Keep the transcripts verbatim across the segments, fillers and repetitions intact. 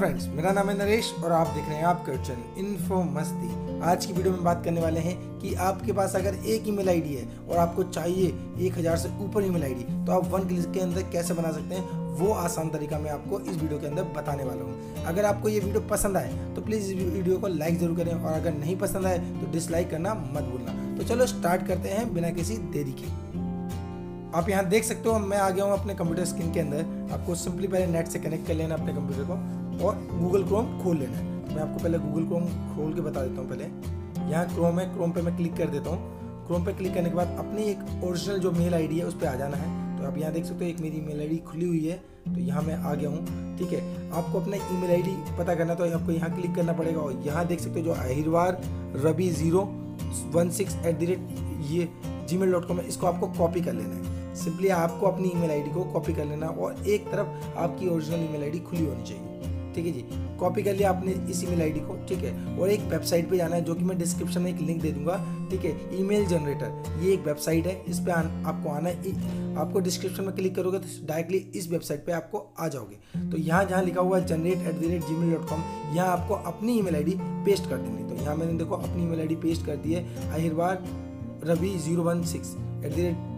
Friends, मेरा नाम है नरेश और आप देख रहे हैं आपका चैनल इनफो मस्ती। आज की वीडियो में बात करने वाले हैं कि आपके पास अगर एक ईमेल आईडी है और आपको चाहिए एक हज़ार से ऊपर ईमेल आईडी तो आप वन क्लिक के अंदर कैसे बना सकते हैं, वो आसान तरीका मैं आपको इस वीडियो के अंदर बताने वाला हूँ। अगर आपको ये वीडियो पसंद आए तो प्लीज़ इस वीडियो को लाइक ज़रूर करें और अगर नहीं पसंद आए तो डिसलाइक करना मत भूलना। तो चलो स्टार्ट करते हैं बिना किसी देरी के। आप यहाँ देख सकते हो मैं आ गया हूँ अपने कंप्यूटर स्क्रीन के अंदर। आपको सिंपली पहले नेट से कनेक्ट कर लेना अपने कंप्यूटर को और गूगल क्रोम खोल लेना है। मैं आपको पहले गूगल क्रोम खोल के बता देता हूँ। पहले यहाँ क्रोम है, क्रोम पे मैं क्लिक कर देता हूँ। क्रोम पे क्लिक करने के बाद अपनी एक ओरिजिनल जो मेल आई डी है उस पर आ जाना है। तो आप यहाँ देख सकते हो एक मेरी मेल आई डी खुली हुई है, तो यहाँ मैं आ गया हूँ। ठीक है, आपको अपना ई मेल आई डी पता करना तो आपको यहाँ क्लिक करना पड़ेगा और यहाँ देख सकते हो जो Ahirwar Ravi zero one six at the rate ये जी मेल डॉट कॉम है, इसको आपको कॉपी कर लेना है। सिंपली आपको अपनी ईमेल आईडी को कॉपी कर लेना और एक तरफ आपकी ओरिजिनल ईमेल आईडी खुली होनी चाहिए। ठीक है जी, कॉपी कर लिया आपने इस ईमेल आईडी को। ठीक है, और एक वेबसाइट पे जाना है जो कि मैं डिस्क्रिप्शन में एक लिंक दे दूंगा। ठीक है, ईमेल जनरेटर ये एक वेबसाइट है, इस पर आन, आपको आना है। आपको डिस्क्रिप्शन में क्लिक करोगे तो डायरेक्टली इस वेबसाइट पे आपको आ जाओगे। तो यहाँ जहाँ लिखा हुआ है generate at the rate gmail dot com, यहाँ आपको अपनी email I D paste कर देनी। तो यहाँ मैंने देखो अपनी email I D paste कर दी है Ahirwar Ravi zero one six at the rate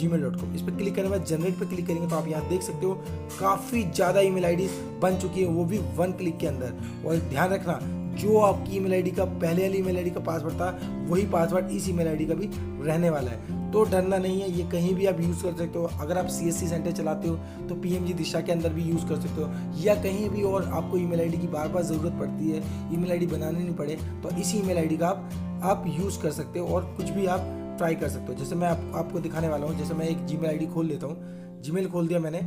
gmail dot com. इस पर क्लिक करने के बाद जनरेट पर क्लिक करेंगे तो आप यहाँ देख सकते हो काफ़ी ज़्यादा ईमेल आईडी बन चुकी है, वो भी वन क्लिक के अंदर। और ध्यान रखना जो आपकी ईमेल आईडी का पहले वाली ईमेल आईडी का पासवर्ड था वही पासवर्ड इस ईमेल आईडी का भी रहने वाला है। तो डरना नहीं है, ये कहीं भी आप यूज़ कर सकते हो। अगर आप सीएससी सेंटर चलाते हो तो पीएमजी दिशा के अंदर भी यूज़ कर सकते हो या कहीं भी और आपको ईमेल आईडी की बार बार ज़रूरत पड़ती है, ईमेल आईडी बनानी नहीं पड़े तो इसी ईमेल आईडी का आप, आप यूज़ कर सकते हो और कुछ भी आप ट्राई कर सकते हो। जैसे मैं आप, आपको दिखाने वाला हूँ। जैसे मैं एक जीमेल आईडी खोल लेता हूँ। जीमेल खोल दिया मैंने।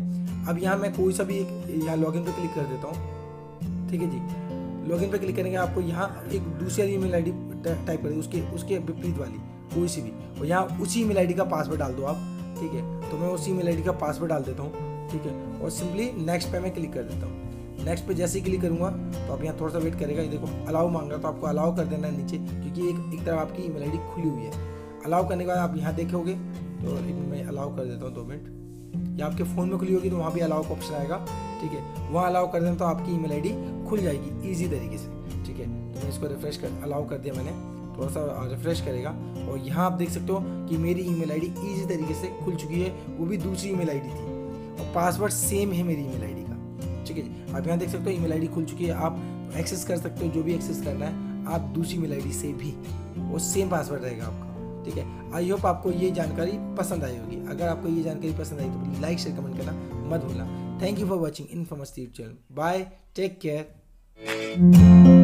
अब यहाँ मैं कोई सा भी एक यहाँ लॉगिन पे क्लिक कर देता हूँ। ठीक है जी, लॉगिन पे क्लिक करने के आपको यहाँ एक दूसरी ईमेल आईडी टाइप कर दो, उसके उसके विपरीत वाली कोई सी भी, और यहाँ उसी ईमेल आईडी का पासवर्ड डाल दो आप। ठीक है, तो मैं उसी ईमेल आईडी का पासवर्ड डाल देता हूँ। ठीक है, और सिंपली नेक्स्ट पे मैं क्लिक कर देता हूँ। नेक्स्ट पे जैसे ही क्लिक करूँगा तो आप यहाँ थोड़ा सा वेट करेगा। ये देखो अलाउ मांग रहा, तो आपको अलाउ कर देना है नीचे, क्योंकि एक एक तरफ आपकी ईमेल आईडी खुली हुई है। अलाउ करने के बाद आप यहाँ देखोगे तो मैं अलाउ कर देता हूँ दो मिनट। या आपके फ़ोन में खुली होगी तो वहाँ भी अलाउ का ऑप्शन आएगा। ठीक है, वहाँ अलाउ कर देना तो आपकी ईमेल आईडी खुल जाएगी ईजी तरीके से। ठीक है, तो मैं इसको रिफ्रेश कर अलाउ कर दिया मैंने। थोड़ा सा रिफ्रेश करेगा और यहाँ आप देख सकते हो कि मेरी ईमेल आईडी ईजी तरीके से खुल चुकी है, वो भी दूसरी ईमेल आईडी थी और पासवर्ड सेम है मेरी ईमेल आईडी का। ठीक है, आप यहाँ देख सकते हो ईमेल आईडी खुल चुकी है। आप एक्सेस कर सकते हो जो भी एक्सेस करना है आप दूसरी ईमेल आईडी से भी, और सेम पासवर्ड रहेगा आपका। ठीक है, आई होप आपको ये जानकारी पसंद आई होगी। अगर आपको ये जानकारी पसंद आई तो प्लीज़ लाइक शेयर कमेंट करना मत भूलना। Thank you for watching info Masti channel. Bye, take care.